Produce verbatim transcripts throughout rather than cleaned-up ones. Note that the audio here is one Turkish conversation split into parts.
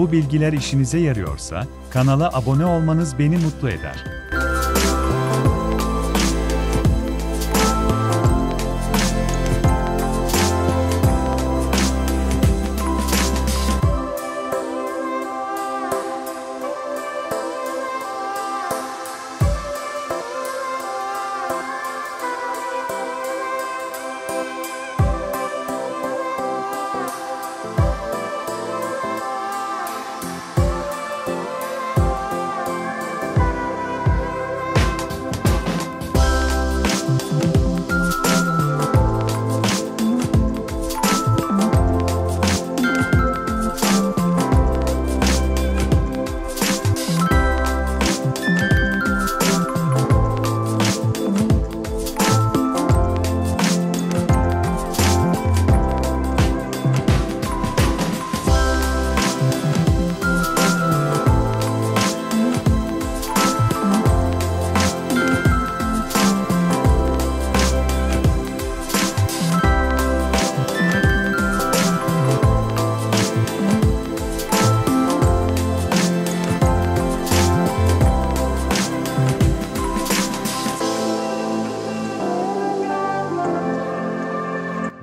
bu bilgiler işinize yarıyorsa, kanala abone olmanız beni mutlu eder.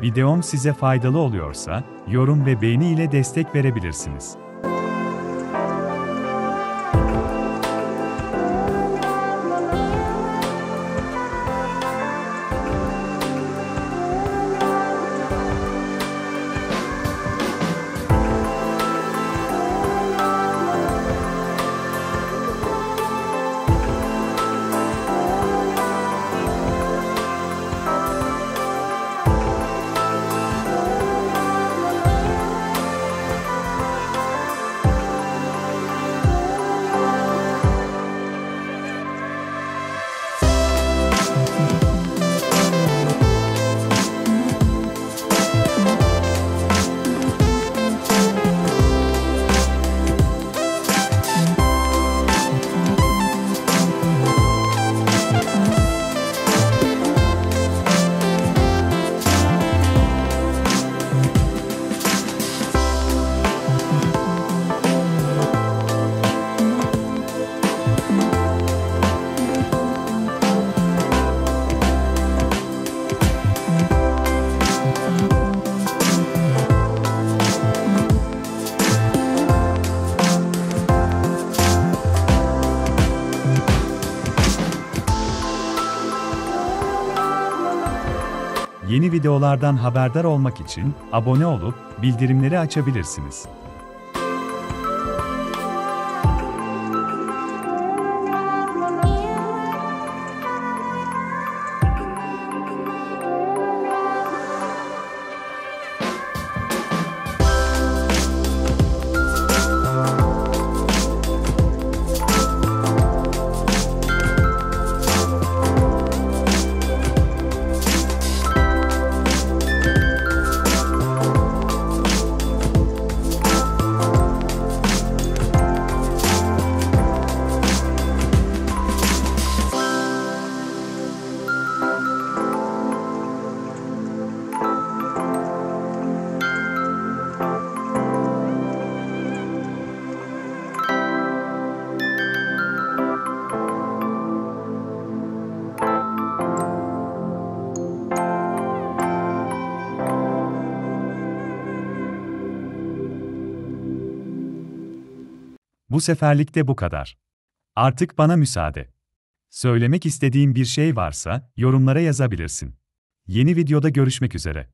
Videom size faydalı oluyorsa, yorum ve beğeni ile destek verebilirsiniz. Yeni videolardan haberdar olmak için abone olup bildirimleri açabilirsiniz. Bu seferlik de bu kadar. Artık bana müsaade. Söylemek istediğin bir şey varsa yorumlara yazabilirsin. Yeni videoda görüşmek üzere.